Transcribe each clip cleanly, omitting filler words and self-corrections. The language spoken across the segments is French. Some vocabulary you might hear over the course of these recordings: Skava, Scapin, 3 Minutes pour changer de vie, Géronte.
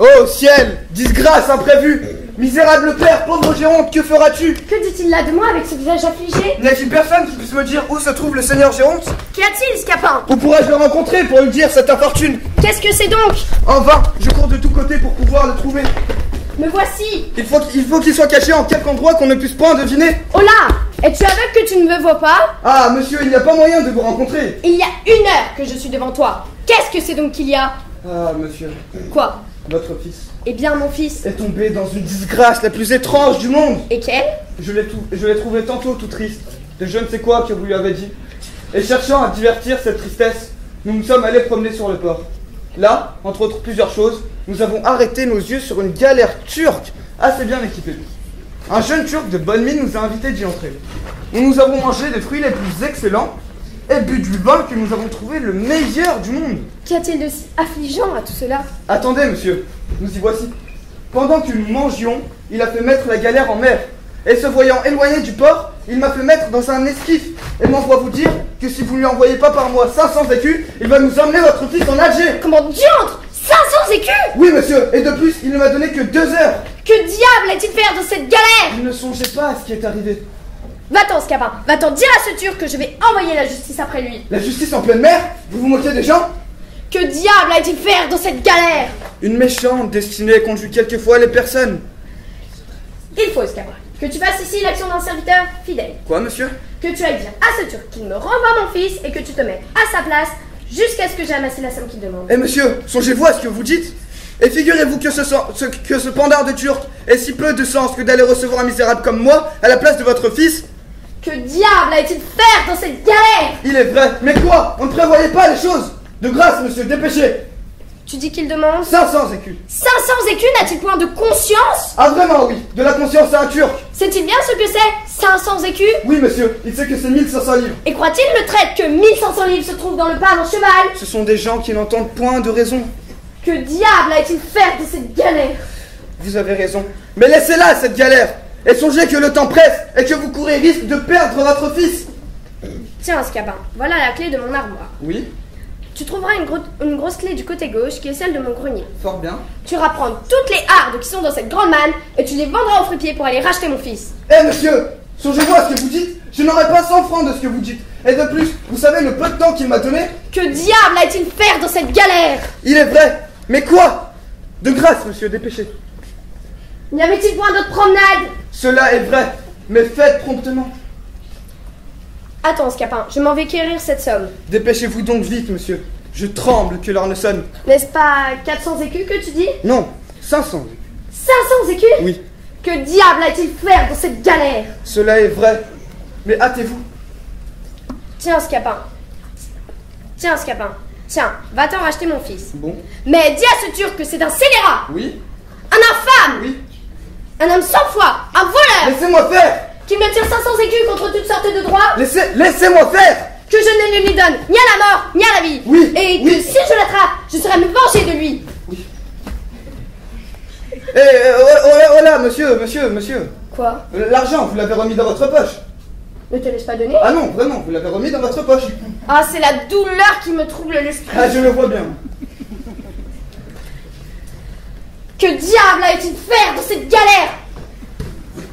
Oh ciel! Disgrâce imprévue! Misérable père, pauvre Géronte, que feras-tu? Que dit-il là de moi avec ce visage affligé? N'y a-t-il personne qui puisse me dire où se trouve le seigneur Géronte? Qu'y a-t-il, Scapin? Où pourrais-je le rencontrer pour lui dire cette infortune? Qu'est-ce que c'est donc? En vain, je cours de tous côtés pour pouvoir le trouver. Me voici! Il faut qu'il soit caché en quelque endroit qu'on ne puisse point deviner. Oh là! Es-tu aveugle que tu ne me vois pas? Ah, monsieur, il n'y a pas moyen de vous rencontrer. Il y a 1 heure que je suis devant toi. Qu'est-ce que c'est donc qu'il y a? Ah, monsieur. Quoi? Votre fils. Eh bien, mon fils est tombé dans une disgrâce la plus étrange du monde. Et quelle? Je l'ai trouvé tantôt tout triste, de je ne sais quoi que vous lui avez dit. Et cherchant à divertir cette tristesse, nous nous sommes allés promener sur le port. Là, entre autres plusieurs choses, nous avons arrêté nos yeux sur une galère turque assez bien équipée. Un jeune turc de bonne mine nous a invités d'y entrer. Nous avons mangé des fruits les plus excellents et bu du vin que nous avons trouvé le meilleur du monde. Qu'y a-t-il de si affligeant à tout cela? Attendez, monsieur, nous y voici. Pendant que nous mangions, il a fait mettre la galère en mer. Et se voyant éloigné du port, il m'a fait mettre dans un esquif. Et m'envoie vous dire que si vous ne lui envoyez pas par mois 500 écus, il va nous emmener votre fils en Alger. Comment diantre? 500 écus? Oui, monsieur, et de plus, il ne m'a donné que 2 heures. Que diable a-t-il fait de cette galère? Je ne songeais pas à ce qui est arrivé. Va-t'en, Skava, va-t'en dire à ce Turc que je vais envoyer la justice après lui. La justice en pleine mer? Vous vous moquez des gens? Que diable a-t-il fait dans cette galère? Une méchante destinée conduit quelquefois les personnes. Il faut, Skava, que tu fasses ici l'action d'un serviteur fidèle. Quoi, monsieur? Que tu ailles dire à ce Turc qu'il me renvoie mon fils et que tu te mets à sa place jusqu'à ce que j'ai amassé la somme qu'il demande. Eh, monsieur, songez-vous à ce que vous dites? Et figurez-vous que ce pendard de Turc ait si peu de sens que d'aller recevoir un misérable comme moi à la place de votre fils. Que diable a-t-il fait dans cette galère? Il est vrai, mais quoi? On ne prévoyait pas les choses. De grâce, monsieur, dépêchez. Tu dis qu'il demande 500 écus. 500 écus? N'a-t-il point de conscience? Ah vraiment, oui, de la conscience à un Turc. Sait-il bien ce que c'est, 500 écus? Oui, monsieur, il sait que c'est 1500 livres. Et croit-il le traître que 1500 livres se trouvent dans le pas d'un cheval? Ce sont des gens qui n'entendent point de raison. Que diable a-t-il fait de cette galère? Vous avez raison, mais laissez-la, cette galère. Et songez que le temps presse et que vous courez risque de perdre votre fils. Tiens, Scapin, voilà la clé de mon armoire. Oui. Tu trouveras une grosse clé du côté gauche qui est celle de mon grenier. Fort bien. Tu iras prendre toutes les hardes qui sont dans cette grande manne et tu les vendras aux fripiers pour aller racheter mon fils. Eh, monsieur, songez-vous à ce que vous dites. Je n'aurai pas 100 francs de ce que vous dites. Et de plus, vous savez le peu de temps qu'il m'a donné. Que diable a-t-il fait dans cette galère? Il est vrai, mais quoi? De grâce, monsieur, dépêchez. N'y avait-il point d'autre promenade? Cela est vrai, mais faites promptement. Attends, Scapin, je m'en vais quérir cette somme. Dépêchez-vous donc vite, monsieur. Je tremble que l'heure ne sonne. N'est-ce pas 400 écus que tu dis? Non, 500 écus. 500 écus? Oui. Que diable a-t-il fait dans cette galère? Cela est vrai, mais hâtez-vous. Tiens, Scapin. Tiens, va-t'en racheter mon fils. Bon. Mais dis à ce Turc que c'est un scélérat. Oui. Un infâme. Oui. Un homme sans foi, un voleur! Laissez-moi faire! Qu'il me tire 500 écus contre toutes sortes de droits! Laissez-moi faire! Que je ne lui donne ni à la mort, ni à la vie! Oui! Et oui. Que si je l'attrape, je serai me venger de lui! Oui. Eh, oh là, monsieur! Quoi? L'argent, vous l'avez remis dans votre poche! Ne te laisse pas donner? Ah non, vraiment, vous l'avez remis dans votre poche! Ah, c'est la douleur qui me trouble l'esprit! Ah, je le vois bien! Que diable a-t-il fait dans cette galère?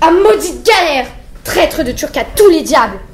Ah, maudite galère! Traître de Turc à tous les diables!